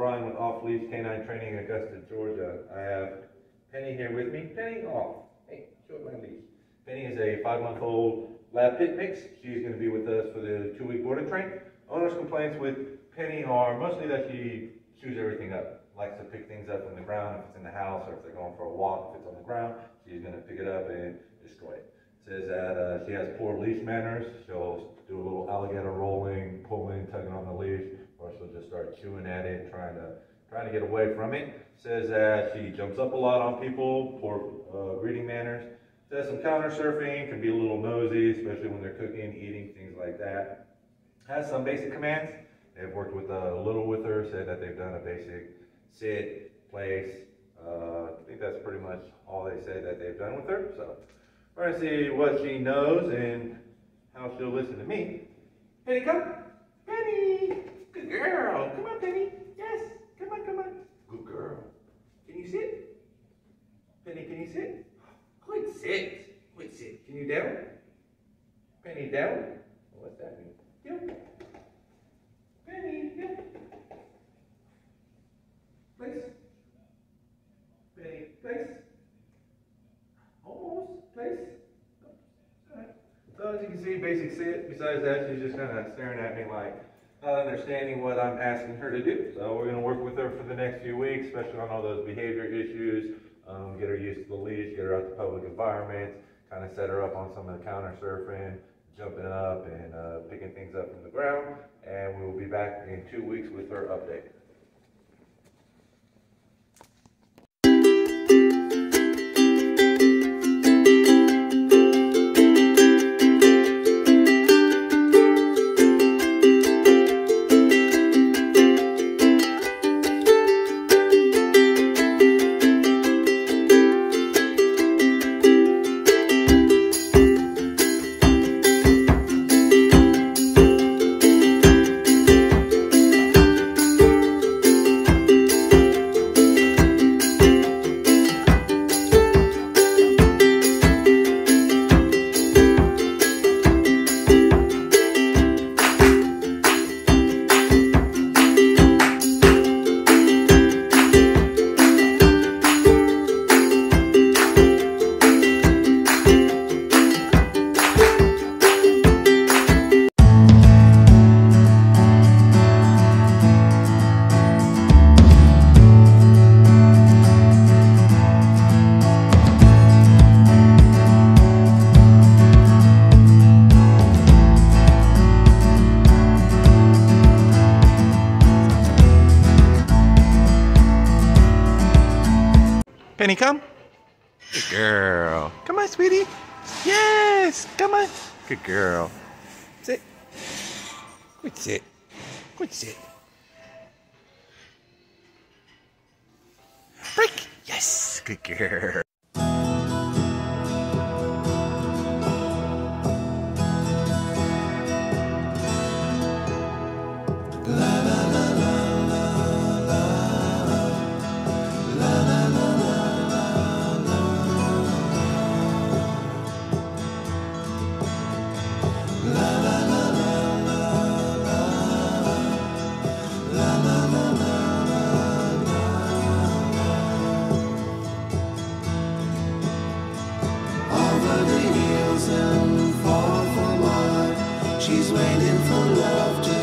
Ryan with Off Leash K9 Training in Augusta, Georgia. I have Penny here with me. Penny, off. Hey, show my leash. Penny is a 5-month-old lab pit mix. She's going to be with us for the 2-week border train. Owner's complaints with Penny are mostly that she chews everything up. Likes to pick things up on the ground if it's in the house or if they're going for a walk. If it's on the ground, she's going to pick it up and destroy it. Says that she has poor leash manners. She'll do a little alligator rolling, pulling, tugging on the leash, or she'll just start chewing at it, trying to get away from it. Says that she jumps up a lot on people, poor greeting manners. Says some counter surfing, can be a little nosy, especially when they're cooking, eating, things like that. Has some basic commands. They've worked with a little with her, said that they've done a basic sit, place. I think that's pretty much all they say that they've done with her. So we're gonna see what she knows and how she'll listen to me. Penny, come. Penny, good girl. Come on, Penny. Yes. Come on, come on. Good girl. Can you sit? Penny, can you sit? Good sit. Good sit. Can you down? Penny, down. What's that mean? Down. Penny, down. Place. Penny, place. Almost. Place. So as you can see, basic sit. Besides that, she's just kind of staring at me like not understanding what I'm asking her to do. So we're going to work with her for the next few weeks, especially on all those behavior issues, get her used to the leash, get her out to public environments, kind of set her up on some of the counter surfing, jumping up and picking things up from the ground. And we will be back in 2 weeks with her update. Penny, come. Good girl. Come on, sweetie. Yes. Come on. Good girl. Sit. Good sit. Good sit. Break. Yes. Good girl. She's waiting for love to